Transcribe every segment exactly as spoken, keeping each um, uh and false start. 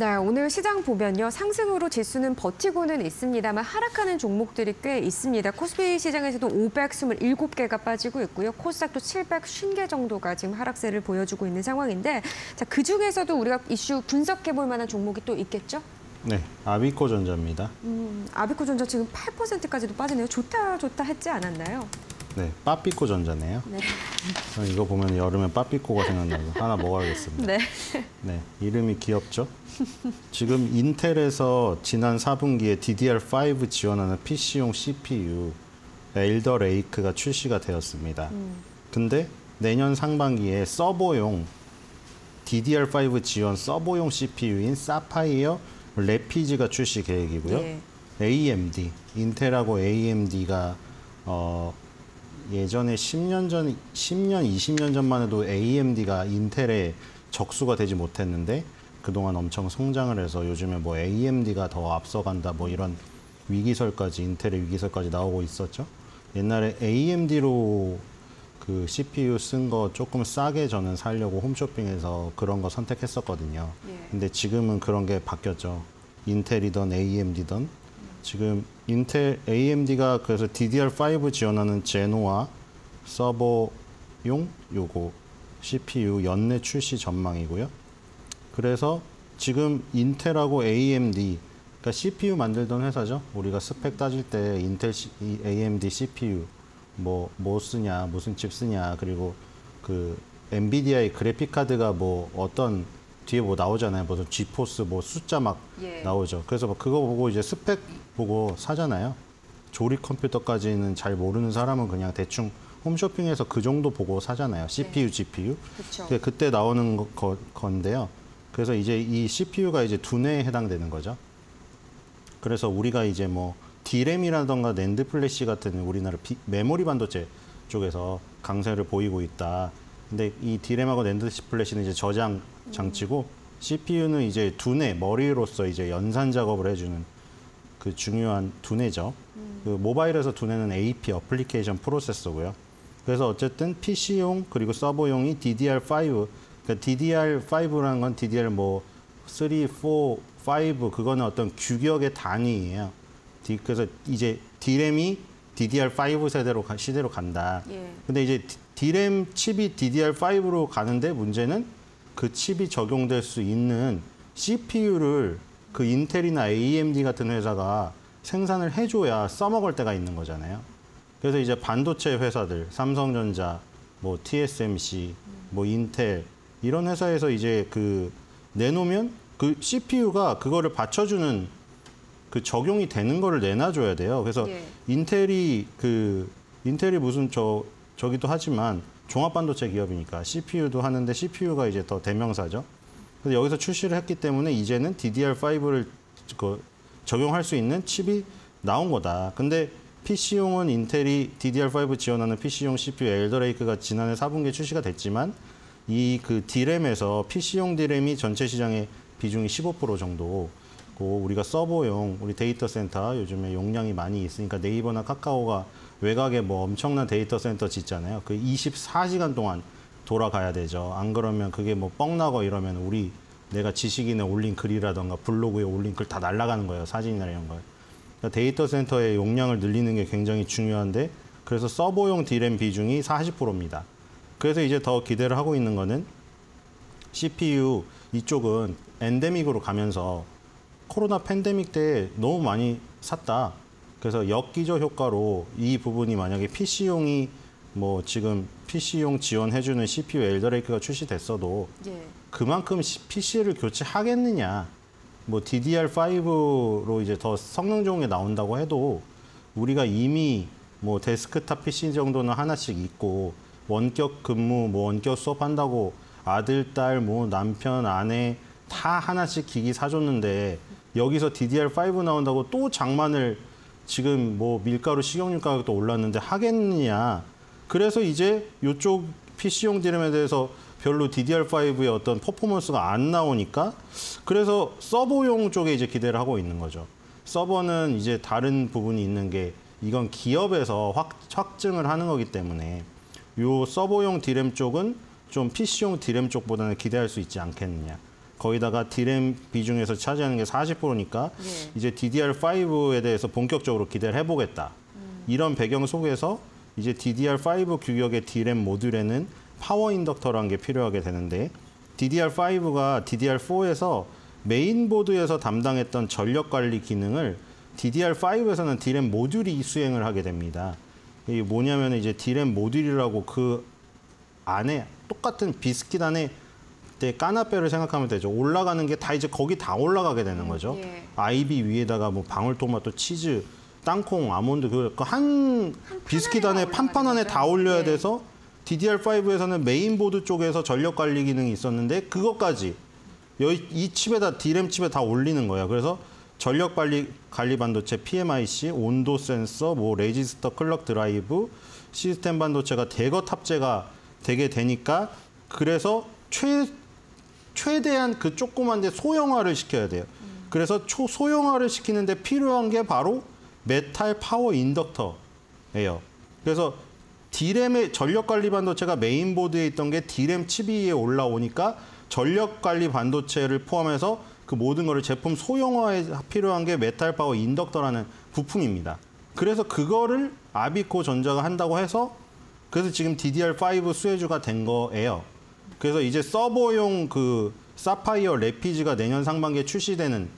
네, 오늘 시장 보면요. 상승으로 지수는 버티고는 있습니다만 하락하는 종목들이 꽤 있습니다. 코스피 시장에서도 오백이십칠 개가 빠지고 있고요. 코스닥도 칠백오십 개 정도가 지금 하락세를 보여주고 있는 상황인데 자, 그중에서도 우리가 이슈 분석해 볼 만한 종목이 또 있겠죠? 네, 아비코전자입니다. 음, 아비코전자 지금 팔 퍼센트까지도 빠지네요. 좋다 좋다 했지 않았나요? 네, 빠삐코전자네요. 네. 이거 보면 여름에 빠삐코가 생각나서 하나 먹어야겠습니다. 네. 네, 이름이 귀엽죠? 지금 인텔에서 지난 사 분기에 디디알 파이브 지원하는 피씨용 씨피유 엘더 레이크가 출시가 되었습니다. 음. 근데 내년 상반기에 서버용 디디알 파이브 지원 서버용 씨피유인 사파이어 레피즈가 출시 계획이고요. 네. 에이엠디, 인텔하고 에이엠디가 어 예전에 십 년 전, 십 년, 이십 년 전만 해도 에이엠디가 인텔에 적수가 되지 못했는데 그동안 엄청 성장을 해서 요즘에 뭐 에이엠디가 더 앞서간다 뭐 이런 위기설까지, 인텔의 위기설까지 나오고 있었죠. 옛날에 에이엠디로 그 씨피유 쓴 거 조금 싸게 저는 사려고 홈쇼핑에서 그런 거 선택했었거든요. 근데 지금은 그런 게 바뀌었죠. 인텔이든 에이엠디든. 지금 인텔 에이엠디가 그래서 디디알 파이브 지원하는 제노아 서버용 요거 씨피유 연내 출시 전망이고요. 그래서 지금 인텔하고 에이엠디, 그러니까 씨피유 만들던 회사죠. 우리가 스펙 따질 때 인텔 에이엠디 씨피유 뭐 뭐 쓰냐, 무슨 칩 쓰냐, 그리고 그 엔비디아의 그래픽 카드가 뭐 어떤 뒤에 뭐 나오잖아요. 무슨 지포스 뭐 숫자 막 예. 나오죠. 그래서 막 그거 보고 이제 스펙 보고 사잖아요. 조립 컴퓨터까지는 잘 모르는 사람은 그냥 대충 홈쇼핑에서 그 정도 보고 사잖아요. 씨피유, 네. 지피유. 그쵸. 그때 나오는 거, 건데요. 그래서 이제 이 씨피유가 이제 두뇌에 해당되는 거죠. 그래서 우리가 이제 뭐 디램이라던가 낸드플래시 같은 우리나라 비, 메모리 반도체 쪽에서 강세를 보이고 있다. 근데 이 디램하고 낸드플래시는 이제 저장 장치고 씨피유는 이제 두뇌, 머리로서 이제 연산 작업을 해주는 그 중요한 두뇌죠. 음. 그 모바일에서 두뇌는 에이피, 어플리케이션 프로세서고요. 그래서 어쨌든 피씨용 그리고 서버용이 디디알 파이브, 그러니까 디디알 파이브라는 건 디디알 뭐 삼, 사, 오, 오 그거는 어떤 규격의 단위예요. 그래서 이제 디램이 디디알 파이브 세대로 시대로 간다. 예. 근데 이제 디램 칩이 디디알 파이브로 가는데 문제는 그 칩이 적용될 수 있는 씨피유를 그 인텔이나 에이엠디 같은 회사가 생산을 해줘야 써먹을 때가 있는 거잖아요. 그래서 이제 반도체 회사들, 삼성전자, 뭐 티에스엠씨, 뭐 인텔 이런 회사에서 이제 그 내놓으면 그 씨피유가 그거를 받쳐주는 그 적용이 되는 거를 내놔줘야 돼요. 그래서 예. 인텔이 그 인텔이 무슨 저 저기도 하지만 종합반도체 기업이니까 씨피유도 하는데 씨피유가 이제 더 대명사죠. 그래서 여기서 출시를 했기 때문에 이제는 디디알 파이브를 그 적용할 수 있는 칩이 나온 거다. 근데 피씨용은 인텔이 디디알 파이브 지원하는 피씨용 씨피유 엘더레이크가 지난해 사 분기에 출시가 됐지만 이 그 디램에서 피씨용 디램이 전체 시장의 비중이 십오 퍼센트 정도. 우리가 서버용, 우리 데이터 센터 요즘에 용량이 많이 있으니까 네이버나 카카오가 외곽에 뭐 엄청난 데이터 센터 짓잖아요. 그 이십사 시간 동안 돌아가야 되죠. 안 그러면 그게 뭐 뻥나고 이러면 우리 내가 지식인에 올린 글이라던가 블로그에 올린 글 다 날아가는 거예요. 사진이나 이런 걸. 그러니까 데이터 센터의 용량을 늘리는 게 굉장히 중요한데 그래서 서버용 디램 비중이 사십 퍼센트입니다. 그래서 이제 더 기대를 하고 있는 거는 씨피유 이쪽은 엔데믹으로 가면서 코로나 팬데믹 때 너무 많이 샀다. 그래서 역기저 효과로 이 부분이 만약에 피씨용이 뭐 지금 피씨용 지원해주는 씨피유 엘더레이크가 출시됐어도 예. 그만큼 피씨를 교체하겠느냐. 뭐 디디알 파이브로 이제 더 성능 좋은 게 나온다고 해도 우리가 이미 뭐 데스크탑 피씨 정도는 하나씩 있고 원격 근무, 뭐 원격 수업한다고 아들, 딸, 뭐 남편, 아내 다 하나씩 기기 사줬는데 여기서 디디알 파이브 나온다고 또 장만을 지금 뭐 밀가루, 식용유 가격도 올랐는데 하겠느냐. 그래서 이제 이쪽 피씨용 디램에 대해서 별로 디디알 파이브의 어떤 퍼포먼스가 안 나오니까 그래서 서버용 쪽에 이제 기대를 하고 있는 거죠. 서버는 이제 다른 부분이 있는 게 이건 기업에서 확, 확증을 하는 거기 때문에 이 서버용 디램 쪽은 좀 피씨용 디램 쪽보다는 기대할 수 있지 않겠느냐. 거기다가 디램 비중에서 차지하는 게 사십 퍼센트니까 예. 이제 디디알 파이브에 대해서 본격적으로 기대를 해보겠다. 음. 이런 배경 속에서 이제 디디알 파이브 규격의 디램 모듈에는 파워 인덕터라는 게 필요하게 되는데 디디알 파이브가 디디알 포에서 메인보드에서 담당했던 전력 관리 기능을 디디알 파이브에서는 디램 모듈이 수행을 하게 됩니다. 이게 뭐냐면 이제 디램 모듈이라고 그 안에 똑같은 비스킷 안에 까나빼를 생각하면 되죠. 올라가는 게 다 이제 거기 다 올라가게 되는 거죠. 예. 아이비 위에다가 뭐 방울토마토, 치즈, 땅콩, 아몬드 그 한 비스킷 안에 판판 안에 다 올려야 예. 돼서 디디알 파이브에서는 메인보드 쪽에서 전력 관리 기능이 있었는데 그것까지 이 칩에다 디램 칩에 다 올리는 거예요. 그래서 전력 관리, 관리 반도체 피엠아이씨, 온도 센서, 뭐 레지스터, 클럭 드라이브, 시스템 반도체가 대거 탑재가 되게 되니까 그래서 최, 최대한 그 조그만 데 소형화를 시켜야 돼요. 음. 그래서 초, 소형화를 시키는데 필요한 게 바로 메탈 파워 인덕터예요. 그래서 디램의 전력 관리 반도체가 메인보드에 있던 게 디램 칩이 위에 올라오니까 전력 관리 반도체를 포함해서 그 모든 거를 제품 소형화에 필요한 게 메탈 파워 인덕터라는 부품입니다. 그래서 그거를 아비코 전자가 한다고 해서 그래서 지금 디디알 파이브 수혜주가 된 거예요. 그래서 이제 서버용 그 사파이어 레피즈가 내년 상반기에 출시되는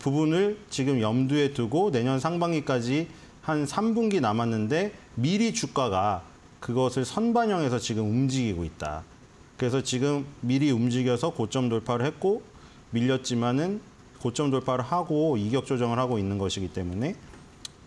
부분을 지금 염두에 두고 내년 상반기까지 한 삼 분기 남았는데 미리 주가가 그것을 선반영해서 지금 움직이고 있다. 그래서 지금 미리 움직여서 고점 돌파를 했고 밀렸지만은 고점 돌파를 하고 이격 조정을 하고 있는 것이기 때문에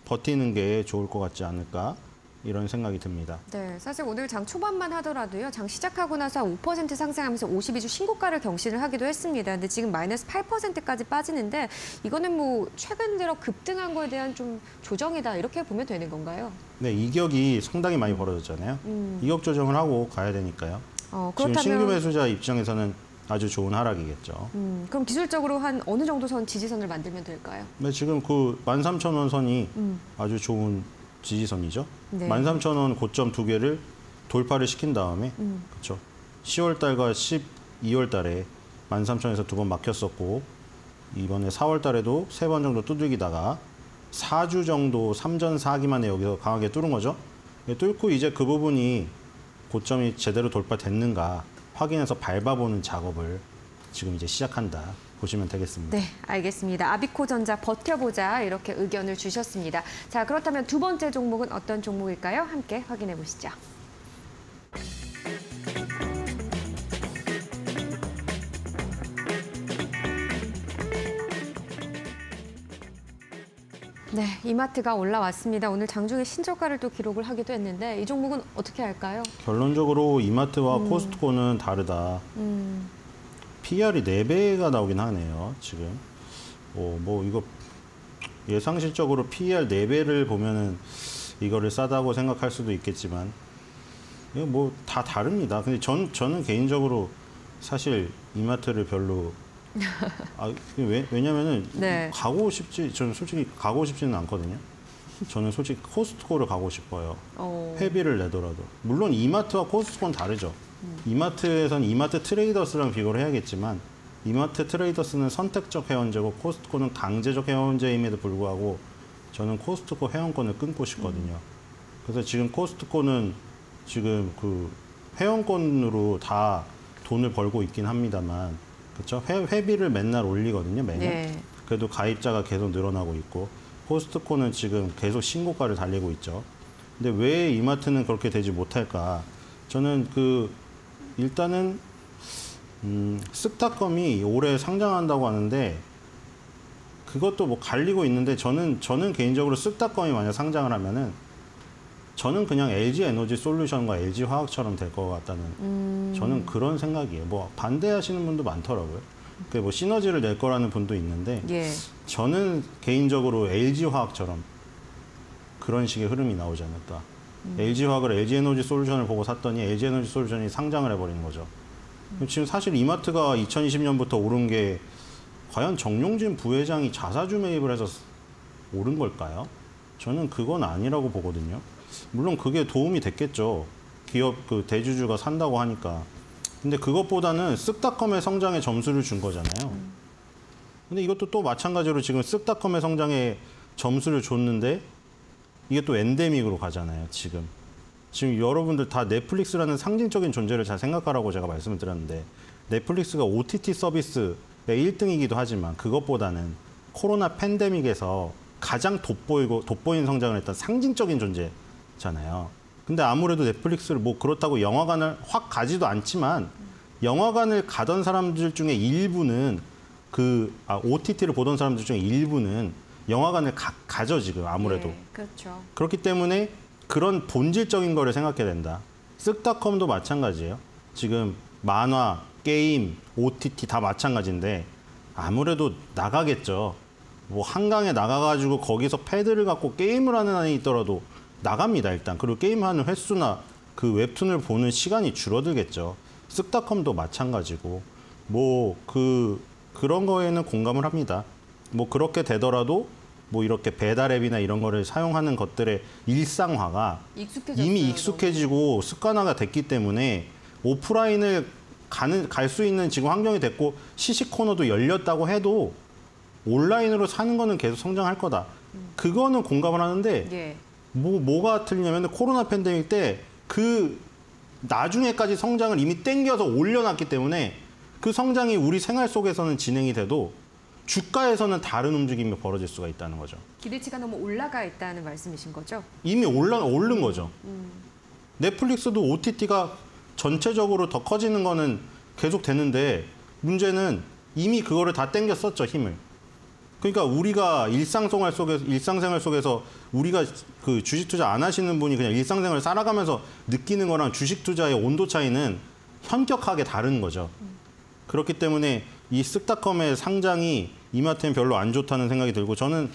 버티는 게 좋을 것 같지 않을까 이런 생각이 듭니다. 네, 사실 오늘 장 초반만 하더라도요. 장 시작하고 나서 오 퍼센트 상승하면서 오십이 주 신고가를 경신을 하기도 했습니다. 근데 지금 마이너스 팔 퍼센트까지 빠지는데 이거는 뭐 최근 들어 급등한 거에 대한 좀 조정이다 이렇게 보면 되는 건가요? 네, 이격이 상당히 많이 벌어졌잖아요. 음. 이격 조정을 하고 가야 되니까요. 어, 그렇다면... 지금 신규 매수자 입장에서는 아주 좋은 하락이겠죠. 음, 그럼 기술적으로 한 어느 정도 선 지지선을 만들면 될까요? 네, 지금 그 만 삼천 원 선이 음. 아주 좋은 지지선이죠. 네. 만 삼천 원 고점 두 개를 돌파를 시킨 다음에 음. 그렇죠. 시월 달과 십이월 달에 만 삼천 원에서 두 번 막혔었고 이번에 사월 달에도 세 번 정도 두들기다가 사 주 정도 삼전 사기만에 여기서 강하게 뚫은 거죠. 뚫고 이제 그 부분이 고점이 제대로 돌파됐는가 확인해서 밟아보는 작업을 지금 이제 시작한다. 보시면 되겠습니다. 네, 알겠습니다. 아비코전자 버텨보자 이렇게 의견을 주셨습니다. 자, 그렇다면 두 번째 종목은 어떤 종목일까요? 함께 확인해 보시죠. 네, 이마트가 올라왔습니다. 오늘 장중에 신저가를 또 기록을 하기도 했는데 이 종목은 어떻게 할까요? 결론적으로 이마트와 음. 코스트코는 다르다. 음. 피알이 네 배가 나오긴 하네요, 지금. 오, 뭐, 이거 예상실적으로 피알 네 배를 보면은 이거를 싸다고 생각할 수도 있겠지만, 이거 뭐 다 다릅니다. 근데 전, 저는 개인적으로 사실 이마트를 별로, 아, 왜, 왜냐면은 네. 가고 싶지, 저는 솔직히 가고 싶지는 않거든요. 저는 솔직히 코스트코를 가고 싶어요. 오. 회비를 내더라도. 물론 이마트와 코스트코는 다르죠. 이마트에선 이마트 트레이더스랑 비교를 해야겠지만 이마트 트레이더스는 선택적 회원제고 코스트코는 강제적 회원제임에도 불구하고 저는 코스트코 회원권을 끊고 싶거든요. 음. 그래서 지금 코스트코는 지금 그 회원권으로 다 돈을 벌고 있긴 합니다만 그렇죠? 회, 회비를 맨날 올리거든요, 매년. 네. 그래도 가입자가 계속 늘어나고 있고 코스트코는 지금 계속 신고가를 달리고 있죠. 근데 왜 이마트는 그렇게 되지 못할까? 저는 그 일단은 음, 쓱닷컴이 올해 상장한다고 하는데 그것도 뭐 갈리고 있는데 저는 저는 개인적으로 쓱닷컴이 만약 상장을 하면은 저는 그냥 엘지 에너지 솔루션과 엘지 화학처럼 될 것 같다는 음. 저는 그런 생각이에요. 뭐 반대하시는 분도 많더라고요. 그 뭐 시너지를 낼 거라는 분도 있는데 예. 저는 개인적으로 엘지 화학처럼 그런 식의 흐름이 나오지 않을까. 음. 엘지화학을 엘지에너지 솔루션을 보고 샀더니 엘지에너지 솔루션이 상장을 해버린 거죠. 음. 지금 사실 이마트가 이천이십 년부터 오른 게 과연 정용진 부회장이 자사주 매입을 해서 오른 걸까요? 저는 그건 아니라고 보거든요. 물론 그게 도움이 됐겠죠. 기업 그 대주주가 산다고 하니까 근데 그것보다는 쓱닷컴의 성장에 점수를 준 거잖아요. 근데 이것도 또 마찬가지로 지금 쓱닷컴의 성장에 점수를 줬는데 이게 또 엔데믹으로 가잖아요, 지금. 지금 여러분들 다 넷플릭스라는 상징적인 존재를 잘 생각하라고 제가 말씀을 드렸는데 넷플릭스가 오티티 서비스의 일 등이기도 하지만 그것보다는 코로나 팬데믹에서 가장 돋보이고, 돋보인 성장을 했던 상징적인 존재잖아요. 근데 아무래도 넷플릭스를 뭐 그렇다고 영화관을 확 가지도 않지만 영화관을 가던 사람들 중에 일부는 그 아, 오티티를 보던 사람들 중에 일부는 영화관을 가, 가죠, 지금 아무래도. 네, 그렇죠. 그렇기 때문에 그런 본질적인 거를 생각해야 된다. 쓱닷컴도 마찬가지예요. 지금 만화, 게임, 오티티 다 마찬가지인데 아무래도 나가겠죠. 뭐 한강에 나가가지고 거기서 패드를 갖고 게임을 하는 한이 있더라도 나갑니다, 일단. 그리고 게임하는 횟수나 그 웹툰을 보는 시간이 줄어들겠죠. 쓱닷컴도 마찬가지고 뭐 그 그런 거에는 공감을 합니다. 뭐 그렇게 되더라도 뭐 이렇게 배달 앱이나 이런 거를 사용하는 것들의 일상화가 익숙해졌어요, 이미 익숙해지고 너무. 습관화가 됐기 때문에 오프라인을 가는 갈 수 있는 지금 환경이 됐고 시식 코너도 열렸다고 해도 온라인으로 사는 거는 계속 성장할 거다. 음. 그거는 공감을 하는데 예. 뭐 뭐가 틀리냐면 코로나 팬데믹 때 그 나중에까지 성장을 이미 땡겨서 올려놨기 때문에 그 성장이 우리 생활 속에서는 진행이 돼도 주가에서는 다른 움직임이 벌어질 수가 있다는 거죠. 기대치가 너무 올라가 있다는 말씀이신 거죠? 이미 올라, 오른 거죠. 음. 넷플릭스도 오티티가 전체적으로 더 커지는 거는 계속 되는데 문제는 이미 그거를 다 땡겼었죠, 힘을. 그러니까 우리가 일상생활 속에서, 일상생활 속에서 우리가 그 주식 투자 안 하시는 분이 그냥 일상생활을 살아가면서 느끼는 거랑 주식 투자의 온도 차이는 현격하게 다른 거죠. 음. 그렇기 때문에 이 쓱닷컴의 상장이 이마트는 별로 안 좋다는 생각이 들고 저는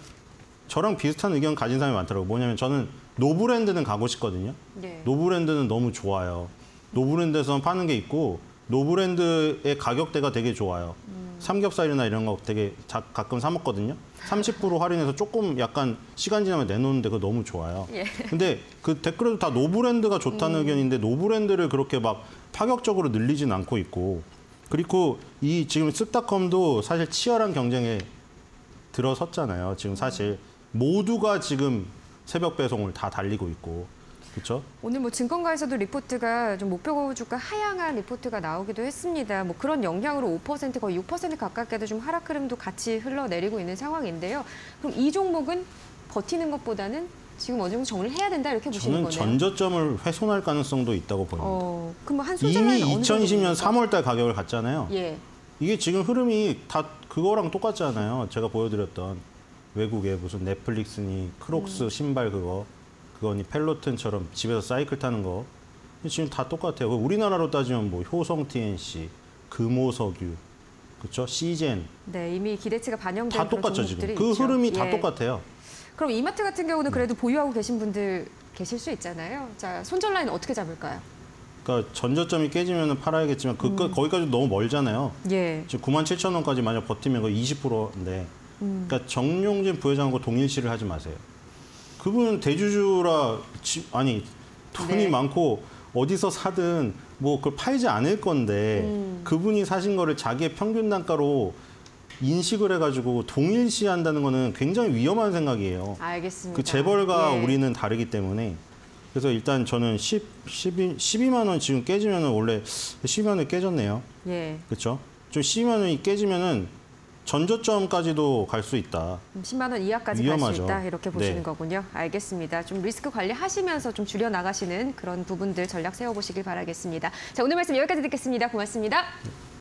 저랑 비슷한 의견 가진 사람이 많더라고요. 뭐냐면 저는 노브랜드는 가고 싶거든요. 네. 노브랜드는 너무 좋아요. 노브랜드에서 파는 게 있고 노브랜드의 가격대가 되게 좋아요. 음. 삼겹살이나 이런 거 되게 자, 가끔 사 먹거든요. 삼십 퍼센트 할인해서 조금 약간 시간 지나면 내놓는데 그거 너무 좋아요. 예. 근데 그 댓글에도 다 노브랜드가 좋다는 음. 의견인데 노브랜드를 그렇게 막 파격적으로 늘리진 않고 있고 그리고 이 지금 쓱닷컴도 사실 치열한 경쟁에 들어섰잖아요. 지금 사실 모두가 지금 새벽 배송을 다 달리고 있고. 그렇죠? 오늘 뭐 증권가에서도 리포트가 좀 목표 주가 하향한 리포트가 나오기도 했습니다. 뭐 그런 영향으로 오 퍼센트 거의 육 퍼센트 가깝게도 좀 하락 흐름도 같이 흘러내리고 있는 상황인데요. 그럼 이 종목은 버티는 것보다는 지금 어느 정도 정리를 해야 된다 이렇게 보시는 거네요? 저는 전저점을 훼손할 가능성도 있다고 봅니다. 어, 그럼 한 이미 이천이십 년 삼월 달 가격을 갔잖아요. 예. 이게 지금 흐름이 다 그거랑 똑같잖아요. 제가 보여드렸던 외국의 무슨 넷플릭스니 크록스 음. 신발 그거 그거니 펠로톤처럼 집에서 사이클 타는 거 지금 다 똑같아요. 우리나라로 따지면 뭐 효성 티엔씨, 금호석유, 그렇죠? 시젠. 네, 이미 기대치가 반영된 다 똑같죠 지금. 그 있죠. 흐름이 다 예. 똑같아요. 그럼 이마트 같은 경우는 그래도 보유하고 계신 분들 계실 수 있잖아요. 자, 손절 라인 어떻게 잡을까요? 그러니까 전저점이 깨지면 팔아야겠지만 그, 음. 거기까지 너무 멀잖아요. 예. 지금 구만 칠천 원까지 만약 버티면 거의 이십 퍼센트인데 음. 그러니까 정용진 부회장하고 동일시를 하지 마세요. 그분은 대주주라 지, 아니 돈이 네. 많고 어디서 사든 뭐 그걸 팔지 않을 건데 음. 그분이 사신 거를 자기의 평균 단가로 인식을 해가지고 동일시한다는 거는 굉장히 위험한 생각이에요. 알겠습니다. 그 재벌과 예. 우리는 다르기 때문에 그래서 일단 저는 십이만 원 지금 깨지면은 원래 십이만 원이 깨졌네요. 예. 그렇죠? 좀 십이만 원이 깨지면은 전저점까지도 갈 수 있다. 십만 원 이하까지 갈 수 있다 이렇게 보시는 네. 거군요. 알겠습니다. 좀 리스크 관리하시면서 좀 줄여 나가시는 그런 부분들 전략 세워보시길 바라겠습니다. 자, 오늘 말씀 여기까지 듣겠습니다. 고맙습니다.